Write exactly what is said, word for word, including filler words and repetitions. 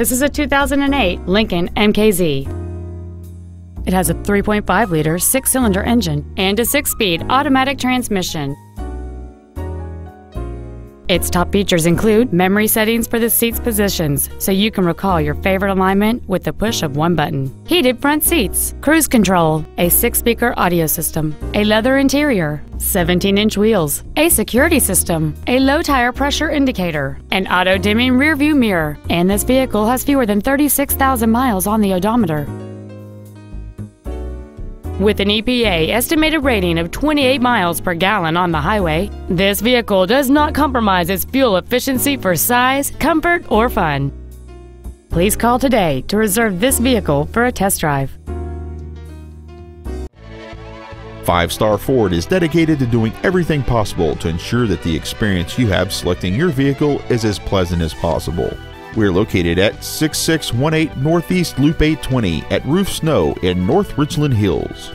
This is a two thousand eight Lincoln M K Z. It has a three point five liter six-cylinder engine and a six-speed automatic transmission. Its top features include memory settings for the seat's positions, so you can recall your favorite alignment with the push of one button, heated front seats, cruise control, a six-speaker audio system, a leather interior, seventeen inch wheels, a security system, a low-tire pressure indicator, an auto-dimming rearview mirror, and this vehicle has fewer than thirty-six thousand miles on the odometer. With an E P A estimated rating of twenty-eight miles per gallon on the highway, this vehicle does not compromise its fuel efficiency for size, comfort, or fun. Please call today to reserve this vehicle for a test drive. Five Star Ford is dedicated to doing everything possible to ensure that the experience you have selecting your vehicle is as pleasant as possible. We're located at sixty-six eighteen Northeast Loop eight twenty at Roof Snow in North Richland Hills.